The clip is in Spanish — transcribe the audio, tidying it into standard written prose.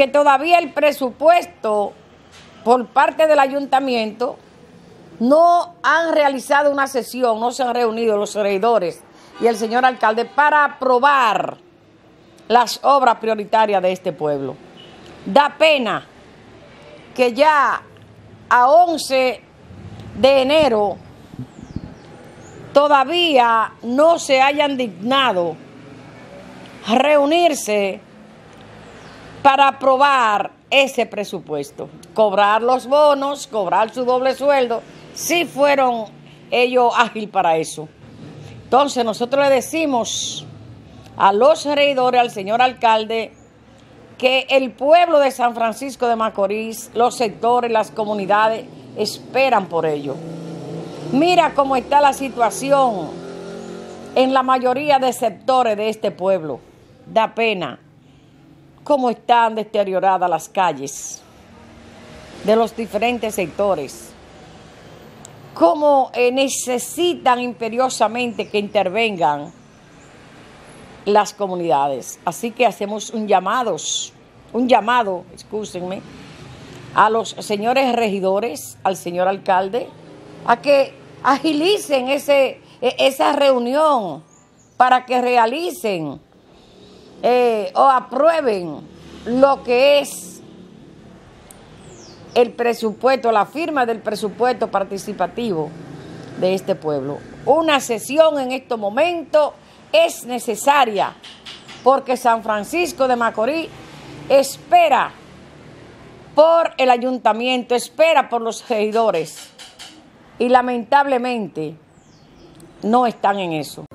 que todavía el presupuesto por parte del ayuntamiento no han realizado una sesión, no se han reunido los regidores y el señor alcalde para aprobar las obras prioritarias de este pueblo. Da pena que ya a 11 de enero todavía no se hayan dignado reunirse para aprobar ese presupuesto, cobrar los bonos, cobrar su doble sueldo, sí fueron ellos ágiles para eso. Entonces nosotros le decimos a los regidores, al señor alcalde, que el pueblo de San Francisco de Macorís, los sectores, las comunidades esperan por ello. Mira cómo está la situación en la mayoría de sectores de este pueblo. Da pena cómo están deterioradas las calles de los diferentes sectores, cómo necesitan imperiosamente que intervengan las comunidades. Así que hacemos un llamado, a los señores regidores, al señor alcalde, a que agilicen esa reunión para que realicen o aprueben lo que es el presupuesto, la firma del presupuesto participativo de este pueblo. Una sesión en estos momentos es necesaria porque San Francisco de Macorís espera por el ayuntamiento, espera por los regidores y lamentablemente no están en eso.